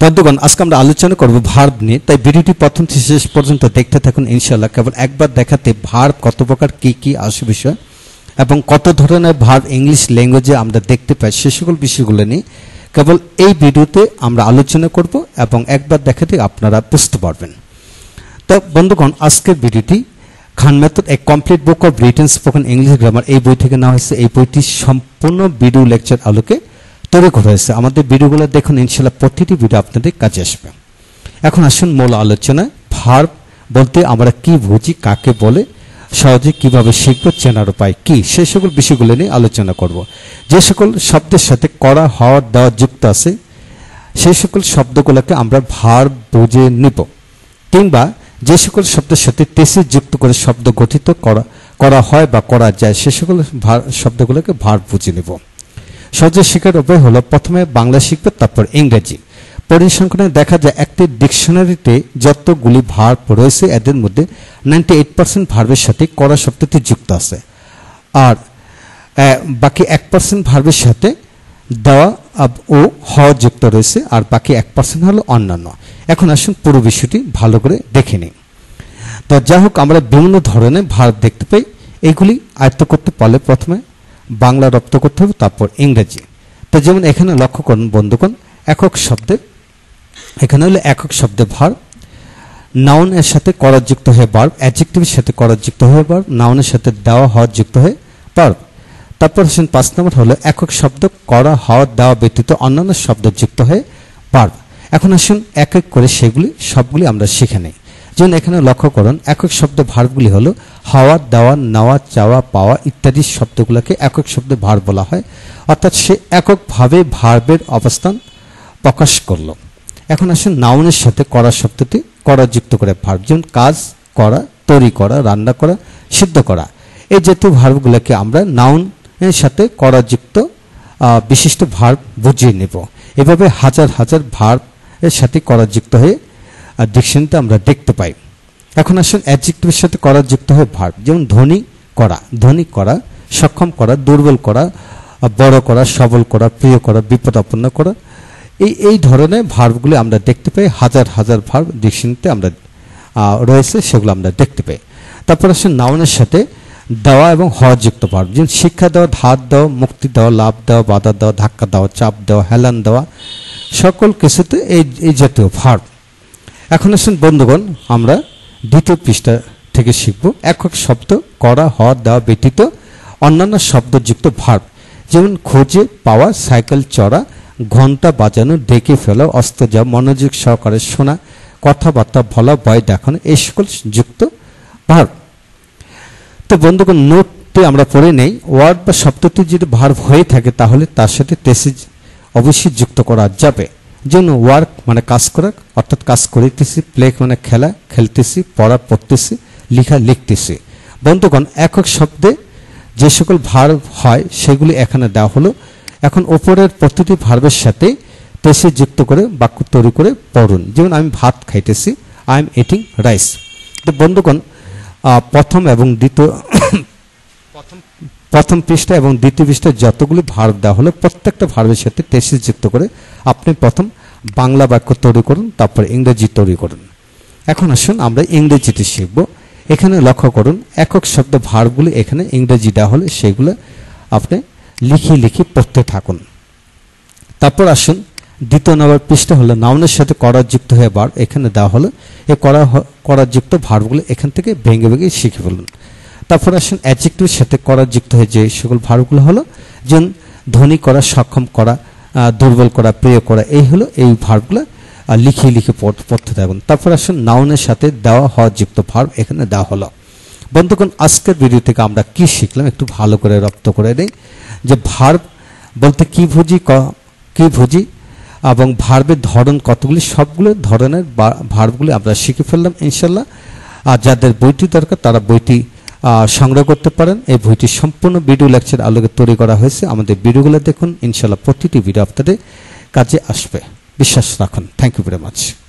बंधुगण आजके आमरा आलोचना करब भार्ब निये ताई भिडियोटी प्रथम थेके शेष पर्यन्त देखते थाकुन इनशाआल्लाह। केवल एकबार देखाते भार्ब कत प्रकार की आसे विषय एबं कत धरनेर भार्ब इंग्लिश लैंग्वेजे आमरा देखते पाई सेइ सकल विषयगुलो निये केवल एई भिडियोते आमरा आलोचना करब एबं एकबार देखाते आपनारा बुझते पारबेन। तो बंधुगण आजकेर भिडियोटी Khan method a complete book of written spoken English grammar एई बोई थेके नेওয়া হয়েছে। এই বইটি সম্পূর্ণ ভিডিও লেকচার আলোকে তৈরি করা হয়েছে। আমাদের ভিডিওগুলো দেখুন, ইনশাআল্লাহ প্রতিটি ভিডিও আপনাদের কাজে আসবে। এখন আসুন মূল আলোচনায়। ভার্ব বলতে আমরা কি বুঝি, কাকে বলে, সহজে কিভাবে শিখব, চেনার উপায় কি, সেই সকল বিষয়গুলো নিয়ে আলোচনা করব। যে সকল শব্দের সাথে করা, হওয়া, দেওয়া যুক্ত আছে সেই সকল শব্দগুলোকে আমরা ভার্ব বুঝে নিব, কিংবা যে সকল শব্দের সাথে তেসিস যুক্ত করে শব্দ গঠিত করা হয় বা করা যায় সেই সকল শব্দগুলোকে ভার্ব বুঝে নিব। সহজে শেখার উপায় হলো প্রথমে বাংলা শিখবে, তারপর ইংরেজি। পরিসংখ্যানে দেখা যায় একটি ডিকশনারিতে যতগুলি ভার্ব রয়েছে এদের মধ্যে 98% ভার্বের সাথে করা শব্দটি যুক্ত আছে, আর বাকি 1% ভার্বের সাথে দেওয়া ও হওয়া যুক্ত রয়েছে, আর বাকি 1% হলো অন্যান্য। এখন আসুন পুরো বিষয়টি ভালো করে দেখে নিই। তো যাই হোক, আমরা বিভিন্ন ধরনের ভার্ব দেখতে পাই। এইগুলি আয়ত্ত করতে পারলে প্রথমে বাংলা রপ্ত করতে হবে, তারপর ইংরেজি। তো যেমন এখানে লক্ষ্য করুন বন্ধুগণ, একক শব্দে এখানে হলো একক শব্দে ভার্ব, নাউন এর সাথে করা যুক্ত হয়ে ভার্ব, অ্যাডজেক্টিভের সাথে করা যুক্ত হয়ে ভার্ব, নাউনের সাথে দেওয়া হওয়া যুক্ত হয়ে ভার্ব। তারপর আসুন 5 নম্বর হলো একক শব্দ করা, হওয়া, দেওয়া ব্যতীত অন্যান্য শব্দ যুক্ত হয়ে ভার্ব। এখন আসুন এক এক করে সেগুলি সবগুলি আমরা শিখে নেই। যেমন এখানে লক্ষ্য করুন, একক শব্দ ভার্বগুলি হলো হওয়া, দেওয়া, নেওয়া, চাওয়া, পাওয়া ইত্যাদি শব্দগুলোকে একক শব্দে ভার্ব বলা হয়, অর্থাৎ সে এককভাবে ভার্বের অবস্থান প্রকাশ করলো। এখন আসুন নাউনের সাথে করা শব্দটি করা যুক্ত করে ভার্ব, যেমন কাজ করা, তৈরি করা, রান্না করা, সিদ্ধ করা, এই জাতীয় ভার্বগুলোকে আমরা নাউনের সাথে করা যুক্ত বিশিষ্ট ভার্ব বুঝিয়ে নেব। এভাবে হাজার হাজার ভার্ব এর সাথে করা যুক্ত হয়ে আর ডিকশনারিতে আমরা দেখতে পাই। এখন আসুন অ্যাডজেক্টিভের সাথে করা যুক্ত হয়ে ভার্ব, যেমন ধনী করা, ধনী করা, সক্ষম করা, দুর্বল করা, বড় করা, সবল করা, প্রিয় করা, বিপদাপন্ন করা, এই ধরনের ভার্বগুলি আমরা দেখতে পাই। হাজার হাজার ভার্ব ডিকশনারিতে আমরা রয়েছে, সেগুলো আমরা দেখতে পাই। তারপর আসুন নাউনের সাথে দেওয়া এবং হওয়া যুক্ত ভার্ব, যেমন শিক্ষা দেওয়া, ধার দেওয়া, মুক্তি দেওয়া, লাভ দেওয়া, বাধা দেওয়া, ধাক্কা দেওয়া, চাপ দেওয়া, হেলান দেওয়া, সকল কিছুতে এই জাতীয় ভার্ব। এখন আসুন বন্ধুগণ, আমরা দ্বিতীয় পৃষ্ঠা থেকে শিখব একক শব্দ করা, হওয়া, দেওয়া ব্যতীত অন্যান্য শব্দযুক্ত ভার্ব, যেমন খোঁজে পাওয়া, সাইকেল চড়া, ঘন্টা বাজানো, ডেকে ফেলা, অস্ত যাওয়া, মনোযোগ সহকারে শোনা, কথাবার্তা বলা, ভয় দেখানো, এই সকল যুক্ত ভার্ব। তো বন্ধুগণ, নোটটি আমরা পড়ে নেই। ওয়ার্ড বা শব্দটি যদি ভার্ব হয়ে থাকে তাহলে তার সাথে তেসিস অবশ্যই যুক্ত করা যাবে। যেমন ওয়ার্ক মানে কাজ করা, অর্থাৎ কাজ করিতেছি, প্লে মানে খেলা, খেলতেছি, পড়া, পড়তেছি, লেখা, লিখতেছি। বন্ধুগণ, একক শব্দে যে সকল ভার্ব হয় সেগুলি এখানে দেওয়া হলো। এখন ওপরের প্রতিটি ভার্বের সাথে তেসিস যুক্ত করে বাক্য তৈরি করে পড়ুন। যেমন আমি ভাত খাইতেছি, আই এম ইটিং রাইস। তো বন্ধুগণ, প্রথম পৃষ্ঠা এবং দ্বিতীয় পৃষ্ঠায় যতগুলি ভার্ব দেওয়া হলো প্রত্যেকটা ভার্বের সাথে তেসিস যুক্ত করে আপনি প্রথম বাংলা বাক্য তৈরি করুন, তারপর ইংরেজি তৈরি করুন। এখন আসুন আমরা ইংরেজিতে শিখব। এখানে লক্ষ্য করুন, একক শব্দ ভার্বগুলি এখানে ইংরেজি দেওয়া হলে সেগুলো আপনি লিখে লিখে পড়তে থাকুন। তারপর আসুন 2 নম্বর পৃষ্ঠা হলো নাউনের সাথে করা যুক্ত হয়ে ভার্ব, এখানে দেওয়া হলো। এই করা যুক্ত ভার্বগুলো এখান থেকে ভেঙে ভেঙে শিখে ফেলুন। তারপর আসুন অ্যাডজেক্টিভের সাথে করা যুক্ত হয়ে যে সকল ভার্বগুলো হলো, যেমন ধনী করা, সক্ষম করা, দুর্বল করা, প্রিয় করা, এই হলো এই ভার্বগুলো লিখে লিখে পড়তে থাকুন। তারপর আসুন নাউনের সাথে দেওয়া হওয়া যুক্ত ভার্ব, এখানে দেওয়া হলো। বন্ধুগণ, আজকের ভিডিও থেকে আমরা কি শিখলাম একটু ভালো করে রপ্ত করে নেই। যে ভার্ব বলতে কি বুঝি এবং ভার্বের ধরন কতগুলি, সবগুলো ধরনের ভার্বগুলি আমরা শিখে ফেললাম ইনশাল্লাহ। আর যাদের বইটি দরকার তারা বইটি সংগ্রহ করতে পারেন। এই বইটি সম্পূর্ণ ভিডিও লেকচার আলোকে তৈরি করা হয়েছে। আমাদের ভিডিওগুলো দেখুন, ইনশাল্লাহ প্রতিটি ভিডিও আপনাদের কাজে আসবে, বিশ্বাস রাখুন। Thank you very much.